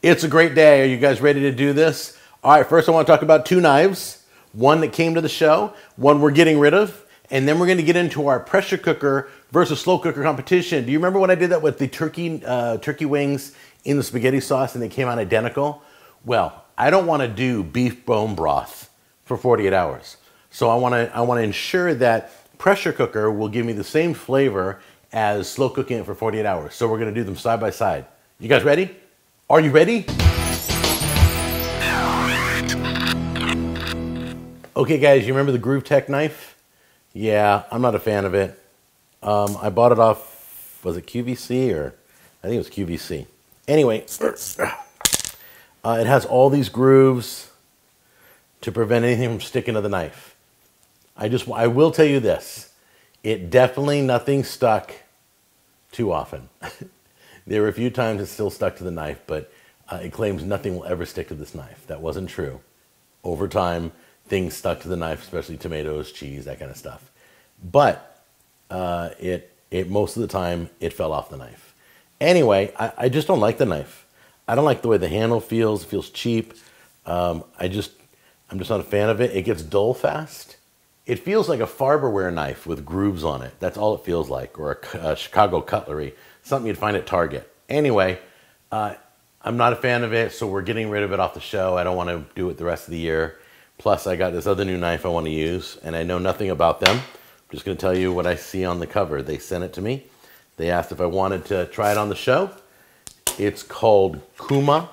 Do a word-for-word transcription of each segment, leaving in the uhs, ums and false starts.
It's a great day. Are you guys ready to do this? All right, first I want to talk about two knives. One that came to the show, one we're getting rid of, and then we're going to get into our pressure cooker versus slow cooker competition. Do you remember when I did that with the turkey, uh, turkey wings in the spaghetti sauce and they came out identical? Well, I don't want to do beef bone broth for forty-eight hours. So I want to I want to ensure that pressure cooker will give me the same flavor as slow cooking it for forty-eight hours. So we're going to do them side by side. You guys ready? Are you ready? Okay guys, you remember the GrooveTech knife? Yeah, I'm not a fan of it. Um, I bought it off, was it Q V C or? I think it was Q V C. Anyway, uh, it has all these grooves to prevent anything from sticking to the knife. I just, I will tell you this, it definitely, nothing stuck too often. There were a few times it still stuck to the knife, but uh, it claims nothing will ever stick to this knife. That wasn't true. Over time, things stuck to the knife, especially tomatoes, cheese, that kind of stuff. But uh, it, it most of the time, it fell off the knife. Anyway, I, I just don't like the knife. I don't like the way the handle feels. It feels cheap. Um, I just, I'm just not a fan of it. It gets dull fast. It feels like a Farberware knife with grooves on it. That's all it feels like, or a, a Chicago cutlery. Something you'd find at Target. Anyway, uh, I'm not a fan of it, so we're getting rid of it off the show. I don't want to do it the rest of the year. Plus, I got this other new knife I want to use, and I know nothing about them. I'm just going to tell you what I see on the cover. They sent it to me. They asked if I wanted to try it on the show. It's called Kuma.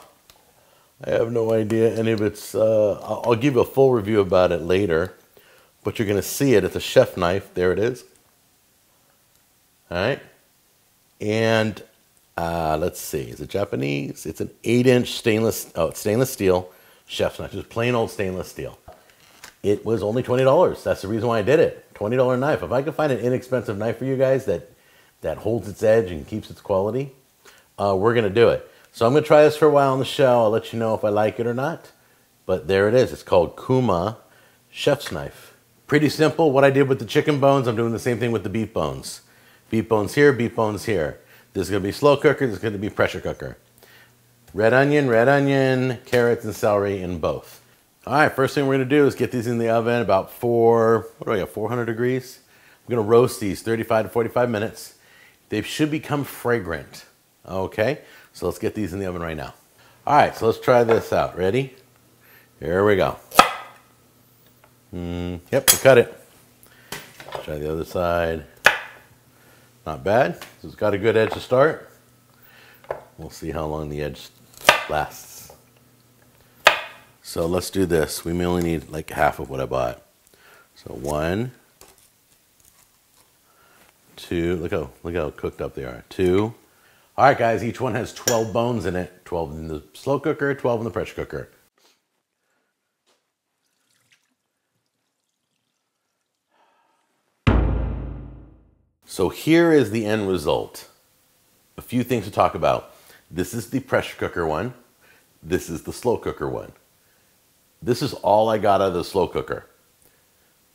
I have no idea any of its... Uh, I'll give you a full review about it later, but you're going to see it. It's a chef knife. There it is. All right. And uh, let's see, is it Japanese? It's an eight inch stainless, oh, it's stainless steel chef's knife, just plain old stainless steel. It was only twenty dollars. That's the reason why I did it. twenty dollar knife. If I could find an inexpensive knife for you guys that, that holds its edge and keeps its quality, uh, we're going to do it. So I'm going to try this for a while on the show. I'll let you know if I like it or not. But there it is. It's called Kuma Chef's Knife. Pretty simple. What I did with the chicken bones, I'm doing the same thing with the beef bones. Beef bones here, beef bones here. This is going to be slow cooker, this is going to be pressure cooker. Red onion, red onion, carrots and celery in both. All right, first thing we're going to do is get these in the oven about four, what do I have, four hundred degrees? I'm going to roast these thirty-five to forty-five minutes. They should become fragrant. Okay, so let's get these in the oven right now. All right, so let's try this out. Ready? Here we go. Mm, yep, we cut it. Let's try the other side. Not bad. It's got a good edge to start. We'll see how long the edge lasts. So let's do this. We may only need like half of what I bought. So one, two, look how, look how cooked up they are. Two. All right, guys, each one has twelve bones in it. twelve in the slow cooker, twelve in the pressure cooker. So here is the end result. A few things to talk about. This is the pressure cooker one. This is the slow cooker one. This is all I got out of the slow cooker.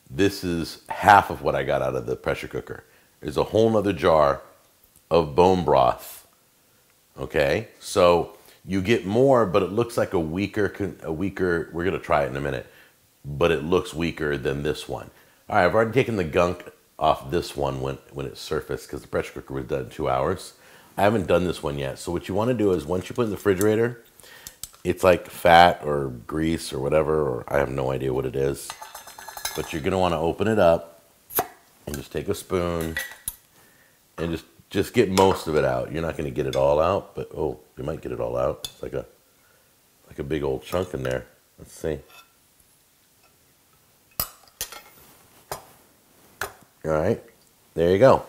This is half of what I got out of the pressure cooker. There's a whole nother jar of bone broth. Okay, so you get more, but it looks like a weaker, a weaker, we're gonna try it in a minute, but it looks weaker than this one. All right, I've already taken the gunk off this one when, when it surfaced, because the pressure cooker was done in two hours. I haven't done this one yet. So what you want to do is once you put it in the refrigerator, it's like fat or grease or whatever, or I have no idea what it is, but you're going to want to open it up and just take a spoon and just, just get most of it out. You're not going to get it all out, but oh, you might get it all out. It's like a, like a big old chunk in there. Let's see. All right, there you go.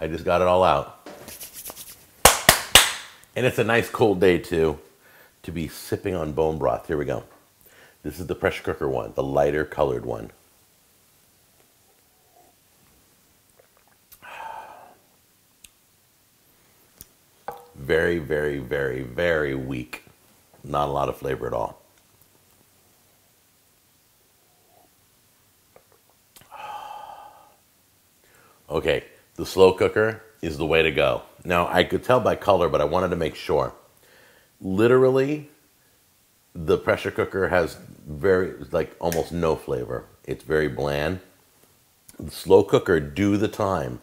I just got it all out. And it's a nice cold day too, to be sipping on bone broth. Here we go. This is the pressure cooker one, the lighter colored one. Very, very, very, very weak. Not a lot of flavor at all. Okay, the slow cooker is the way to go. Now, I could tell by color, but I wanted to make sure. literally, the pressure cooker has very, like, almost no flavor. It's very bland. The slow cooker, do the time.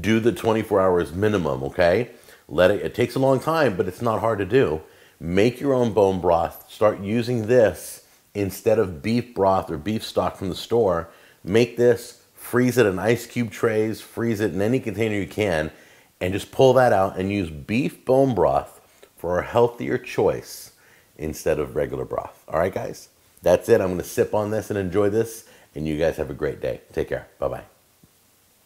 Do the twenty-four hours minimum, okay? Let it, it takes a long time, but it's not hard to do. Make your own bone broth. Start using this instead of beef broth or beef stock from the store. Make this, freeze it in ice cube trays, freeze it in any container you can, and just pull that out and use beef bone broth for a healthier choice instead of regular broth. All right, guys, that's it. I'm gonna sip on this and enjoy this, and you guys have a great day. Take care, bye-bye.